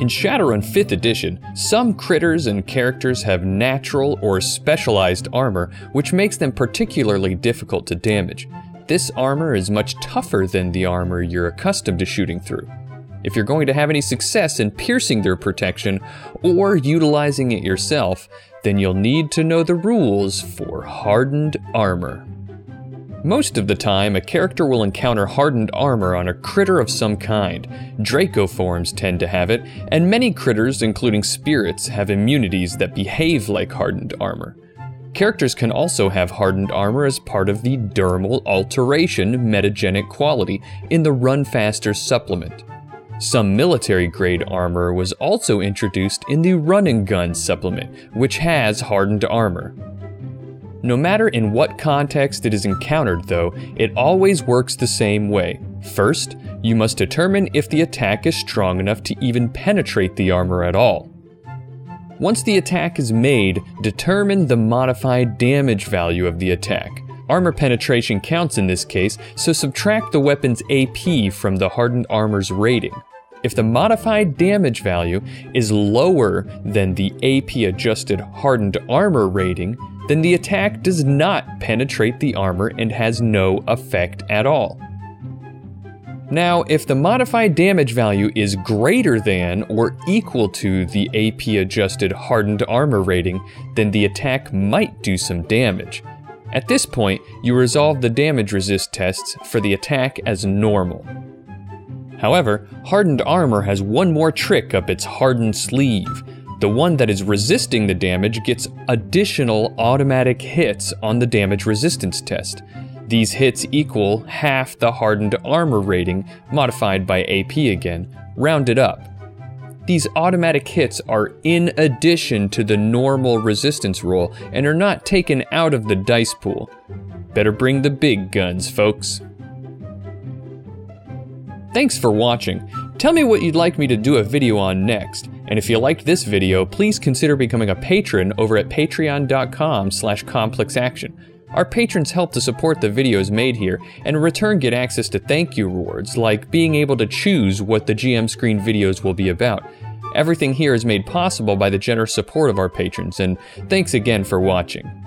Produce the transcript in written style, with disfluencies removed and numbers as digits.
In Shadowrun 5th Edition, some critters and characters have natural or specialized armor, which makes them particularly difficult to damage. This armor is much tougher than the armor you're accustomed to shooting through. If you're going to have any success in piercing their protection or utilizing it yourself, then you'll need to know the rules for hardened armor. Most of the time, a character will encounter hardened armor on a critter of some kind. Dracoforms tend to have it, and many critters, including spirits, have immunities that behave like hardened armor. Characters can also have hardened armor as part of the dermal alteration metagenic quality in the Run Faster supplement. Some military-grade armor was also introduced in the Run and Gun supplement, which has hardened armor. No matter in what context it is encountered though, it always works the same way. First, you must determine if the attack is strong enough to even penetrate the armor at all. Once the attack is made, determine the modified damage value of the attack. Armor penetration counts in this case, so subtract the weapon's AP from the hardened armor's rating. If the modified damage value is lower than the AP-adjusted hardened armor rating, then the attack does not penetrate the armor and has no effect at all. Now, if the modified damage value is greater than or equal to the AP-adjusted hardened armor rating, then the attack might do some damage. At this point, you resolve the damage resist tests for the attack as normal. However, hardened armor has one more trick up its hardened sleeve. The one that is resisting the damage gets additional automatic hits on the damage resistance test. These hits equal half the hardened armor rating, modified by AP again, rounded up. These automatic hits are in addition to the normal resistance roll and are not taken out of the dice pool. Better bring the big guns, folks. Thanks for watching. Tell me what you'd like me to do a video on next. And if you liked this video, please consider becoming a patron over at patreon.com/complexaction. Our patrons help to support the videos made here, and in return get access to thank you rewards, like being able to choose what the GM screen videos will be about. Everything here is made possible by the generous support of our patrons, and thanks again for watching.